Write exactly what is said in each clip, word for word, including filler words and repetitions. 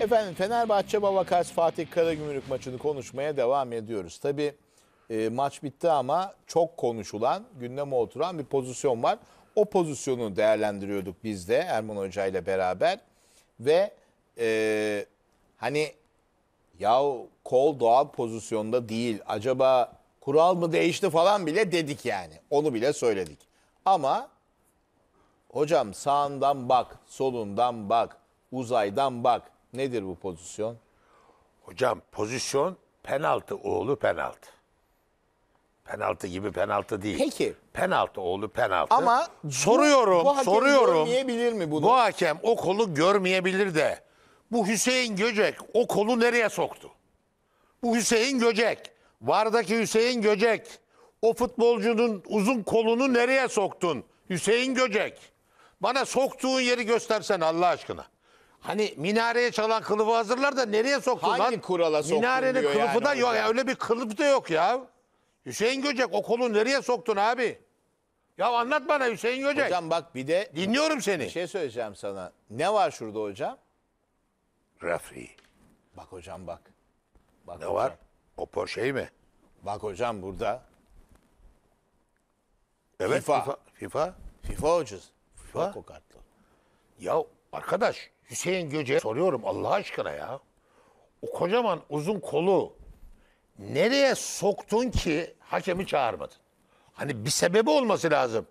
Efendim Fenerbahçe Babacar Fatih Karagümrük maçını konuşmaya devam ediyoruz. Tabii e, maç bitti ama çok konuşulan, gündeme oturan bir pozisyon var. O pozisyonu değerlendiriyorduk biz de Erman Hoca ile beraber. Ve e, hani yahu kol doğal pozisyonda değil. Acaba kural mı değişti falan bile dedik yani. Onu bile söyledik. Ama hocam sağından bak, solundan bak, uzaydan bak. Nedir bu pozisyon? Hocam pozisyon penaltı oğlu penaltı. Penaltı gibi penaltı değil. Peki. Penaltı oğlu penaltı. Ama soruyorum, bu, bu hakem soruyorum. Görmeyebilir mi bunu? Bu hakem o kolu görmeyebilir de. Bu Hüseyin Göçek o kolu nereye soktu? Bu Hüseyin Göçek. Vardaki Hüseyin Göçek. O futbolcunun uzun kolunu nereye soktun? Hüseyin Göçek. Bana soktuğun yeri göstersen Allah aşkına. Hani minareye çalan kılıfı hazırlar da nereye soktun Hangi lan? Hangi kurala soktun Minarenin diyor kılıfı yani da yok ya, öyle bir kılıf da yok ya. Hüseyin Göçek o kolu nereye soktun abi? Ya anlat bana Hüseyin Göçek. Hocam bak bir de... Dinliyorum seni. Bir şey söyleyeceğim sana. Ne var şurada hocam? Referee. Bak hocam bak. bak ne hocam. var? O şey mi? Bak hocam burada. Evet FIFA. FIFA. FIFA, FIFA hocası. FIFA. Bak o kartlı. Ya arkadaş... Hüseyin Göçek'e soruyorum Allah aşkına ya. O kocaman uzun kolu nereye soktun ki hakemi çağırmadın? Hani bir sebebi olması lazım.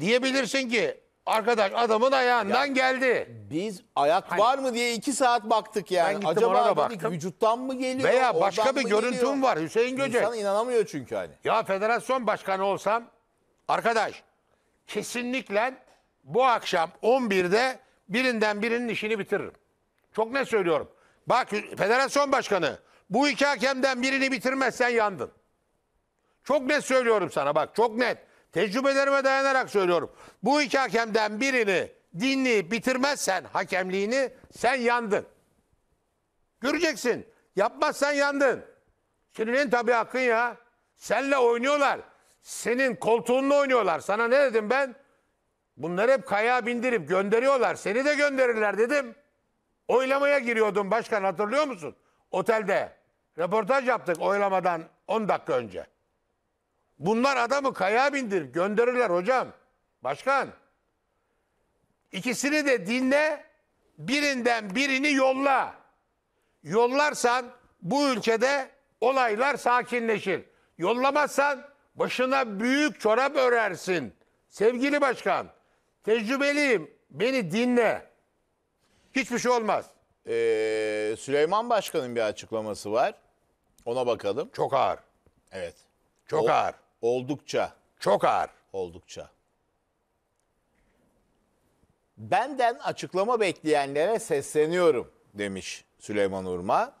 Diyebilirsin ki arkadaş adamın ayağından ya, geldi. Biz ayak hani, var mı diye iki saat baktık yani. Acaba baktım, vücuttan mı geliyor? Veya başka bir görüntüm var Hüseyin Göçek. İnsan inanamıyor çünkü hani. Ya federasyon başkanı olsam arkadaş kesinlikle bu akşam on birde birinden birinin işini bitiririm. Çok net söylüyorum. Bak federasyon başkanı bu iki hakemden birini bitirmezsen yandın. Çok net söylüyorum sana bak çok net. Tecrübelerime dayanarak söylüyorum. Bu iki hakemden birini dinleyip bitirmezsen hakemliğini sen yandın. Göreceksin. Yapmazsan yandın. Senin tabii hakkın ya. Seninle oynuyorlar. Senin koltuğunla oynuyorlar. Sana ne dedim ben? Bunları hep kayağa bindirip gönderiyorlar. Seni de gönderirler dedim. Oylamaya giriyordum başkan hatırlıyor musun? Otelde. Röportaj yaptık oylamadan on dakika önce. Bunlar adamı kayağa bindirip gönderirler hocam. Başkan. İkisini de dinle. Birinden birini yolla. Yollarsan bu ülkede olaylar sakinleşir. Yollamazsan başına büyük çorap örersin. Sevgili başkan. Tecrübeliyim. Beni dinle. Hiçbir şey olmaz. Ee, Süleyman Başkan'ın bir açıklaması var. Ona bakalım. Çok ağır. Evet. Çok Ol, ağır. Oldukça. Çok ağır. Oldukça. Benden açıklama bekleyenlere sesleniyorum demiş Süleyman Urma.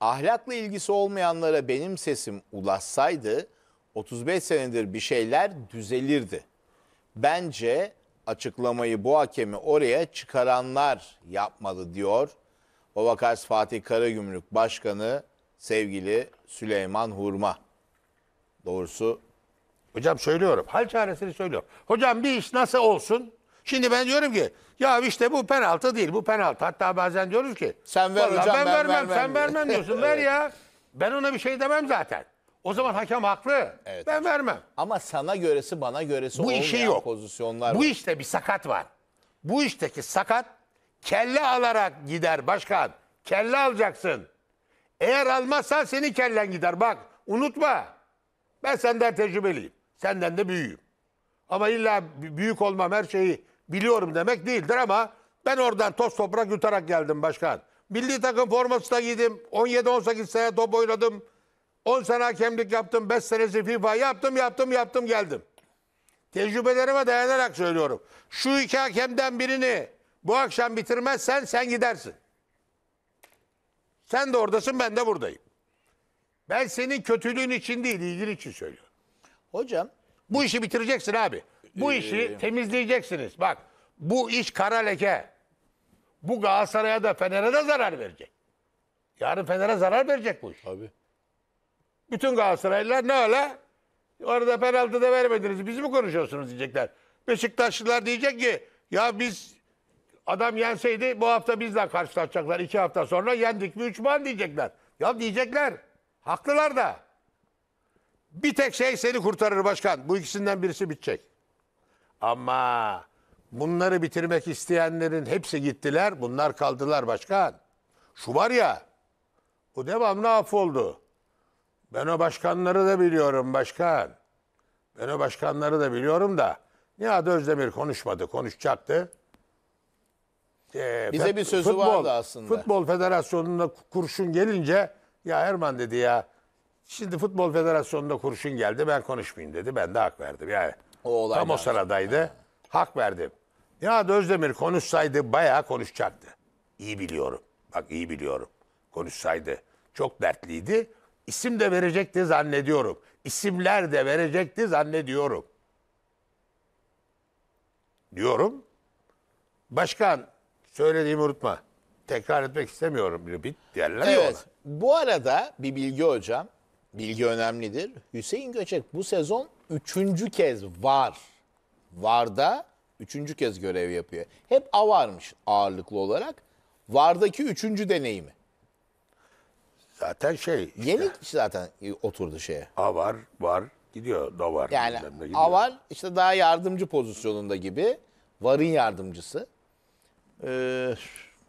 Ahlakla ilgisi olmayanlara benim sesim ulaşsaydı otuz beş senedir bir şeyler düzelirdi. Bence açıklamayı bu hakemi oraya çıkaranlar yapmalı diyor. Babacar Fatih Karagümrük Başkanı sevgili Süleyman Hurma. Doğrusu hocam söylüyorum. Hal çaresini söylüyorum. Hocam bir iş nasıl olsun? Şimdi ben diyorum ki ya işte bu penaltı değil bu penaltı. Hatta bazen diyoruz ki sen ver hocam, ben, ben vermem, vermem sen vermem diyorsun. Ver ya. Ben ona bir şey demem zaten. O zaman hakem haklı. Evet. Ben vermem. Ama sana göresi bana göresi bu işi yok. Pozisyonlar bu var. İşte bir sakat var. Bu işteki sakat kelle alarak gider başkan. Kelle alacaksın. Eğer almazsan senin kellen gider. Bak unutma. Ben senden tecrübeliyim. Senden de büyüğüm. Ama illa büyük olmam her şeyi biliyorum demek değildir ama ben oradan toz toprak yutarak geldim başkan. Milli takım forması da giydim. on yedi on sekiz sene top oynadım. on sene hakemlik yaptım, beş senesi FIFA yaptım, yaptım, yaptım, geldim. Tecrübelerime dayanarak söylüyorum. Şu iki hakemden birini bu akşam bitirmezsen sen gidersin. Sen de oradasın, ben de buradayım. Ben senin kötülüğün için değil, ilgin için söylüyorum. Hocam. Bu işi bitireceksin abi. Bu işi temizleyeceksiniz. Bak, bu iş kara leke. Bu Galatasaray'a da Fener'e de zarar verecek. Yarın Fener'e zarar verecek bu iş. Abi. Bütün Galatasaraylılar ne öyle? Orada penaltı da vermediniz. Biz mi konuşuyorsunuz diyecekler. Beşiktaşlılar diyecek ki ya biz adam yenseydi bu hafta bizle karşılaşacaklar. İki hafta sonra yendik mi üç puan diyecekler. Ya diyecekler. Haklılar da. Bir tek şey seni kurtarır başkan. Bu ikisinden birisi bitecek. Ama bunları bitirmek isteyenlerin hepsi gittiler. Bunlar kaldılar başkan. Şu var ya. Bu devamlı af oldu. Ben o başkanları da biliyorum başkan. Ben o başkanları da biliyorum da. Nihat Özdemir konuşmadı. Konuşacaktı. Ee, Bize bir sözü futbol, vardı aslında. Futbol Federasyonu'nda kurşun gelince ya Erman dedi ya. Şimdi Futbol Federasyonu'nda kurşun geldi. Ben konuşmayayım dedi. Ben de hak verdim. Yani o tam o sıradaydı. Ha. Hak verdim. Nihat Özdemir konuşsaydı bayağı konuşacaktı. İyi biliyorum. Bak iyi biliyorum. Konuşsaydı. Çok dertliydi. İsim de verecekti zannediyorum. İsimler de verecekti zannediyorum. Diyorum. Başkan söylediğimi unutma. Tekrar etmek istemiyorum. Bir evet. Ona. Bu arada bir bilgi hocam. Bilgi önemlidir. Hüseyin Göçek bu sezon üçüncü kez var. Varda üçüncü kez görev yapıyor. Hep A varmış ağırlıklı olarak. Vardaki üçüncü deneyimi. Zaten şey. Işte, yeni zaten oturdu şeye. A var, var, gidiyor. Da var. Yani gidiyor. A var işte daha yardımcı pozisyonunda gibi. Var'ın yardımcısı. Ee,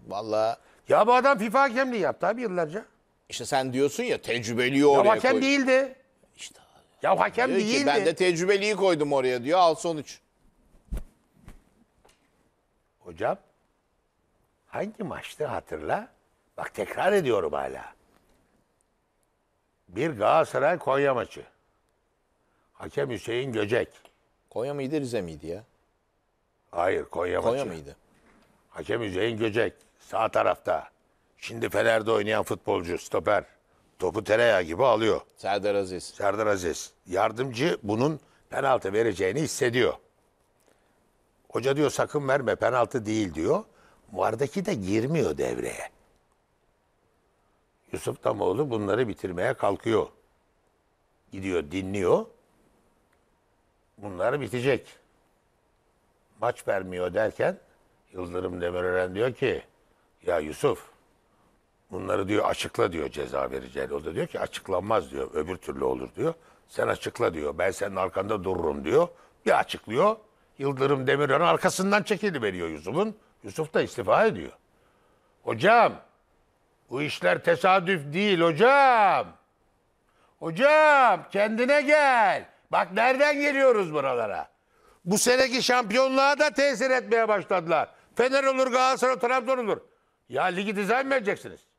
vallahi. Ya bu adam FIFA hakemliği yaptı abi yıllarca. İşte sen diyorsun ya tecrübeliyi oraya koydum. Ya hakem koydum. Değildi. İşte. Ya hakem diyor değildi. Ki, ben de tecrübeliyi koydum oraya diyor. Al sonuç. Hocam hangi maçtı hatırla? Bak tekrar ediyorum hala. Bir Galatasaray Konya maçı. Hakem Hüseyin Göçek. Konya mıydı Rize miydi ya? Hayır Konya, Konya maçı. Konya mıydı? Hakem Hüseyin Göçek. Sağ tarafta. Şimdi Fener'de oynayan futbolcu, stoper. Topu tereyağı gibi alıyor. Serdar Aziz. Serdar Aziz. Yardımcı bunun penaltı vereceğini hissediyor. Hoca diyor sakın verme penaltı değil diyor. Vardaki de girmiyor devreye. Yusuf Tamoğlu bunları bitirmeye kalkıyor. Gidiyor dinliyor. Bunlar bitecek. Maç vermiyor derken Yıldırım Demirören diyor ki ya Yusuf bunları diyor açıkla diyor ceza vereceğini. O da diyor ki açıklanmaz diyor. Öbür türlü olur diyor. Sen açıkla diyor. Ben senin arkanda dururum diyor. Bir açıklıyor. Yıldırım Demirören arkasından çekiliveriyor Yusuf'un. Yusuf da istifa ediyor. Hocam bu işler tesadüf değil hocam. Hocam kendine gel. Bak nereden geliyoruz buralara. Bu seneki şampiyonluğa da tesir etmeye başladılar. Fener olur, Galatasaray, Trabzon olur. Ya ligi dizayn mı edeceksiniz?